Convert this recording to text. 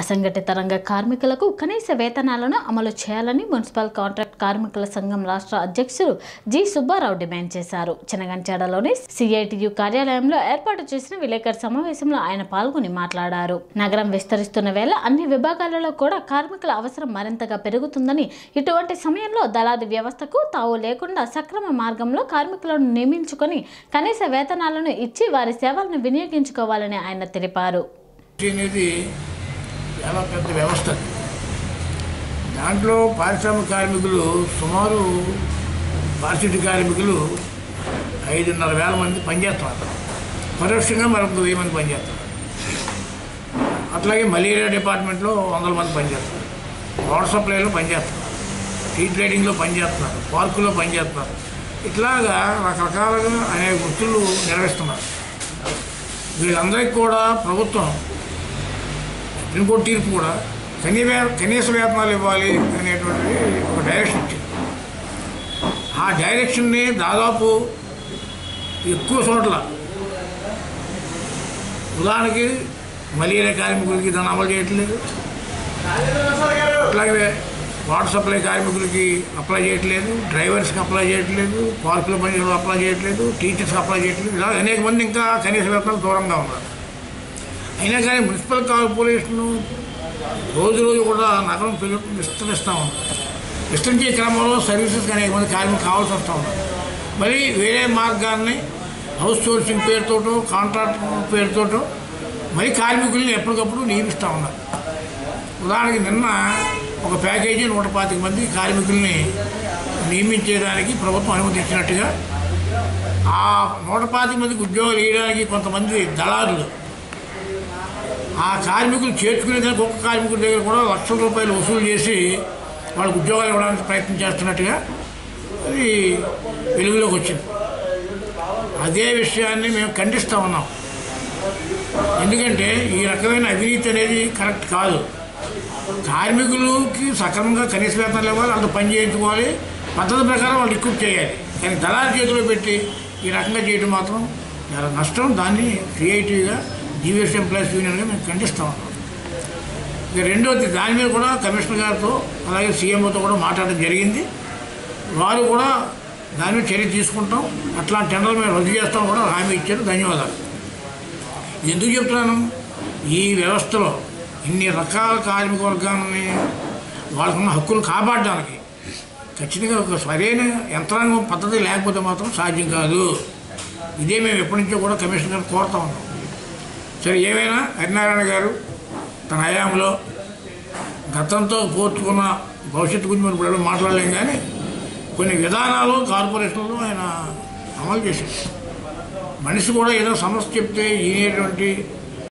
అసంఘటిత రంగ కార్మికులకు కనీస వేతనాలను అమలు చేయాలని మున్సిపల్ కాంట్రాక్ట్ కార్మికుల సంఘం రాష్ట్ర అధ్యక్షులు జి సుబ్బారావు డిమాండ్ చేశారు. చినగంచేడలోని సిఐటియు కార్యాలయంలో ఏర్పాటు చేసిన విలేకరుల సమావేశంలో ఆయన పాల్గొని మాట్లాడారు. నగరం విస్తరిస్తున్న వేళ అన్ని విభాగాలలో కూడా కార్మికుల అవసరం మరింతగా పెరుగుతుందని, ఇటువంటి సమయంలో దళారీ వ్యవస్థకు తావు లేకుండా సక్రమ మార్గంలో కార్మికులను నియమించుకొని కనీస వేతనాలను ఇచ్చి వారి సేవలను వినియోగించుకోవాలని ఆయన తెలిపారు. చాలా పెద్ద వ్యవస్థ. దాంట్లో పారిశ్రామిక కార్మికులు సుమారు 5,500 మంది పనిచేస్తున్నారు. పరోక్షంగా మరొక 1000 మంది పనిచేస్తున్నారు. అట్లాగే మలేరియా డిపార్ట్మెంట్లో 100 మంది పనిచేస్తున్నారు. వాటర్ సప్లైలో పనిచేస్తున్నారు, టీ ట్రేడింగ్లో పనిచేస్తున్నారు, పార్కులో పనిచేస్తున్నారు. ఇట్లాగా రకరకాలుగా అనేక వృత్తులు నిర్వహిస్తున్నారు. వీళ్ళందరికీ కూడా ప్రభుత్వం ఇంకోటి తీర్పు కూడా కనీస వేతనాలు ఇవ్వాలి అనేటువంటి ఒక డైరెక్షన్ ఇచ్చింది. ఆ డైరెక్షన్ని దాదాపు ఎక్కువ చోట్ల, ఉదాహరణకి మలేరియా కార్మికులకి దాన్ని అమలు చేయట్లేదు, అట్లాగే వాటర్ సప్లై కార్మికులకి అప్లై చేయట్లేదు, డ్రైవర్స్కి అప్లై చేయట్లేదు, పార్కుల పనిచేయడం అప్లై చేయట్లేదు, టీచర్స్కి అప్లై చేయట్లేదు. ఇలా అనేక మంది ఇంకా కనీస వేతనాలు దూరంగా ఉన్నారు. అయినా కానీ మున్సిపల్ కార్పొరేషను రోజు కూడా నగరం విస్తరిస్తూ ఉంటాం. విస్తరించే క్రమంలో సర్వీసెస్కి అనేక మంది కార్మికులు కావాల్సి వస్తూ ఉంటాం. మరి వేరే మార్గాన్ని హౌస్ సోర్సింగ్ పేరుతోటో కాంట్రాక్ట్ పేరుతోటో మరి కార్మికుల్ని ఎప్పటికప్పుడు నియమిస్తూ ఉన్నారు. ఉదాహరణకి నిన్న ఒక ప్యాకేజీ 125 మంది కార్మికుల్ని నియమించేదానికి ప్రభుత్వం అనుమతి ఇచ్చినట్టుగా, ఆ 125 మందికి ఉద్యోగాలు వేయడానికి కొంతమంది దళారులు ఆ కార్మికులు చేర్చుకునేదానికి ఒక్క కార్మికుల దగ్గర కూడా ₹1,00,000 వసూలు చేసి వాళ్ళకు ఉద్యోగాలు ఇవ్వడానికి ప్రయత్నం చేస్తున్నట్టుగా అది వెలుగులోకి వచ్చింది. అదే విషయాన్ని మేము ఖండిస్తూ ఉన్నాం. ఎందుకంటే ఈ రకమైన అవినీతి అనేది కరెక్ట్ కాదు. కార్మికులకి సక్రమంగా కనీస వేతనాలు ఇవ్వాలి, అంత పని చేయించుకోవాలి, పద్ధతి ప్రకారం వాళ్ళు రిక్రూట్ చేయాలి. కానీ దళారు చేతిలో పెట్టి ఈ రకంగా చేయడం మాత్రం చాలా నష్టం. దాన్ని క్రియేటివ్గా యూఎస్ ఎంప్లాయీస్ యూనియన్గా మేము ఖండిస్తూ ఉన్నాం. ఇక రెండవది, దాని మీద కూడా కమిషనర్ గారితో అలాగే సీఎంఓతో కూడా మాట్లాడడం జరిగింది. వారు కూడా దాని మీద చర్య తీసుకుంటాం, అట్లాంటి టెండర్లు మేము రద్దు చేస్తాం కూడా హామీ ఇచ్చారు. ధన్యవాదాలు. ఎందుకు చెప్తున్నాను, ఈ వ్యవస్థలో ఇన్ని రకాల కార్మిక వర్గాలని వాళ్ళకున్న హక్కులు కాపాడడానికి ఖచ్చితంగా ఒక సరైన యంత్రాంగం పద్ధతి లేకపోతే మాత్రం సాధ్యం కాదు. ఇదే మేము ఎప్పటి నుంచో కూడా కమిషనర్ గారిని కోరుతూ ఉన్నాం. సరే, ఏమైనా హరినారాయణ గారు తన హయాంలో గతంతో పోర్చుకున్న భవిష్యత్తు గురించి మనం ఇప్పుడు మాట్లాడలేం, కానీ కొన్ని విధానాలు కార్పొరేషన్లో ఆయన అమలు చేశారు. మనిషి కూడా ఏదో సమస్య చెప్తే ఈనేటువంటి